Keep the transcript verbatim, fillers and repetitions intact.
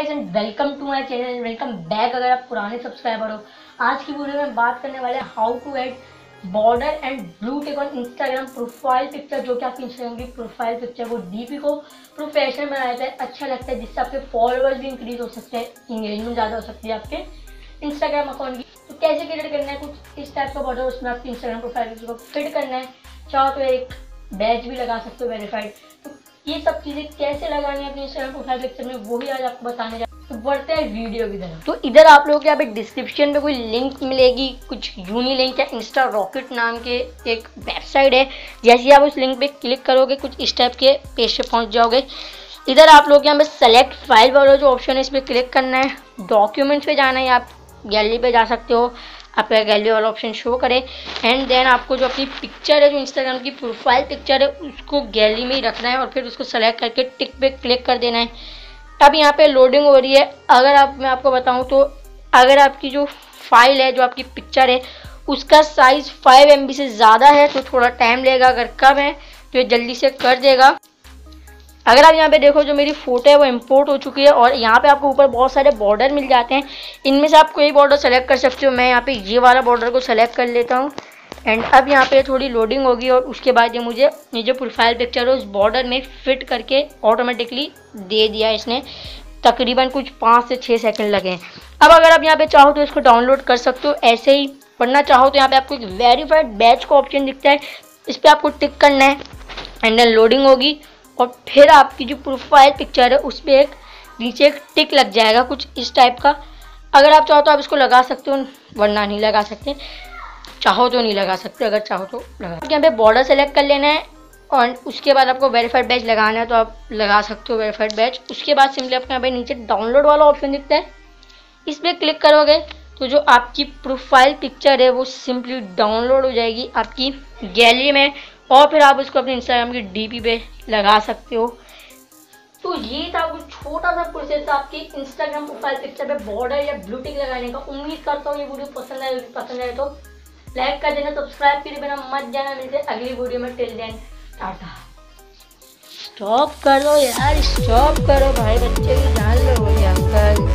Guys and welcome to my channel and welcome back अगर आप पुराने सब्सक्राइबर हो। आज की वीडियो में बात करने वाले how to add border and blue tick on Instagram profile picture, जो कि आपकी इंस्टाग्राम की प्रोफाइल पिक्चर को डीपी को प्रोफेशनल बनाया जाए, अच्छा लगता है, जिससे आपके फॉलोअर्स भी इंक्रीज हो सकते हैं, इंगेजमेंट ज़्यादा हो सकती है आपके इंस्टाग्राम अकाउंट की। तो कैसे क्रिएट करना है कुछ इस टाइप का बॉर्डर, उसमें आपकी इंस्टाग्राम प्रोफाइल पिक्चर को फिट करना है, चाहो तो एक बैच भी लगा सकते हो वेरीफाइड। तो ये सब चीज़ें कैसे लगानी है अपने इंस्टाग्राम प्रोफाइल पिक्चर में, वो भी आज आपको बताने जा रहा हूं। तो बढ़ते हैं वीडियो की तरफ। तो इधर आप लोगों के यहाँ पे डिस्क्रिप्शन में कोई लिंक मिलेगी, कुछ यूनी लिंक है, इंस्टा रॉकेट नाम के एक वेबसाइट है। जैसे ही आप उस लिंक पे क्लिक करोगे कुछ इस टाइप के पेज पे पहुँच जाओगे। इधर आप लोग के यहाँ पे सेलेक्ट फाइल वाला जो ऑप्शन है इस पर क्लिक करना है। डॉक्यूमेंट्स पे जाना है, आप गैलरी पे जा सकते हो, आपका गैलरी वाला ऑप्शन शो करे एंड देन आपको जो अपनी पिक्चर है, जो इंस्टाग्राम की प्रोफाइल पिक्चर है, उसको गैलरी में ही रखना है और फिर उसको सेलेक्ट करके टिक पे क्लिक कर देना है। अब यहाँ पे लोडिंग हो रही है। अगर आप मैं आपको बताऊँ तो अगर आपकी जो फाइल है, जो आपकी पिक्चर है, उसका साइज़ फाइव एम बी से ज़्यादा है तो थोड़ा टाइम लगेगा, अगर कम है तो ये जल्दी से कर देगा। अगर आप यहाँ पे देखो जो मेरी फ़ोटो है वो इंपोर्ट हो चुकी है और यहाँ पे आपको ऊपर बहुत सारे बॉर्डर मिल जाते हैं, इनमें से आप कोई बॉर्डर सेलेक्ट कर सकते हो। मैं यहाँ पे ये वाला बॉर्डर को सेलेक्ट कर लेता हूँ एंड अब यहाँ पे थोड़ी लोडिंग होगी और उसके बाद ये मुझे ये जो प्रोफाइल पिक्चर है उस बॉर्डर में फिट करके ऑटोमेटिकली दे दिया इसने। तकरीबन कुछ पाँच से छः सेकेंड लगे। अब अगर आप यहाँ पर चाहो तो इसको डाउनलोड कर सकते हो, ऐसे ही पढ़ना चाहो तो यहाँ पर आपको एक वेरीफाइड बैच का ऑप्शन दिखता है, इस पर आपको टिक करना है एंड देन लोडिंग होगी और फिर आपकी जो प्रोफाइल पिक्चर है उस पर एक नीचे एक टिक लग जाएगा कुछ इस टाइप का। अगर आप चाहो तो आप इसको लगा सकते हो, वरना नहीं लगा सकते, चाहो तो नहीं लगा सकते, अगर चाहो तो लगा। यहाँ पे बॉर्डर सेलेक्ट कर लेना है और उसके बाद आपको वेरीफाइड बैच लगाना है तो आप लगा सकते हो वेरीफाइड बैच। उसके बाद सिंपली आपको यहाँ पे नीचे डाउनलोड वाला ऑप्शन दिखता है, इस पर क्लिक करोगे तो जो आपकी प्रोफाइल पिक्चर है वो सिंपली डाउनलोड हो जाएगी आपकी गैलरी में और फिर आप उसको अपने इंस्टाग्राम की डीपी पे लगा सकते हो। तो ये था कुछ छोटा सा प्रोसेस आपके इंस्टाग्राम प्रोफाइल पिक्चर पे बॉर्डर या ब्लू टिक लगाने का। उम्मीद करता हूँ ये वीडियो पसंद आए पसंद आए तो लाइक कर देना, सब्सक्राइब कर देना मत जाना। मिलते अगली वीडियो में, टिल देन टाटा। स्टॉप करो यार, स्टॉप करो भाई, बच्चे भी जान लो यार।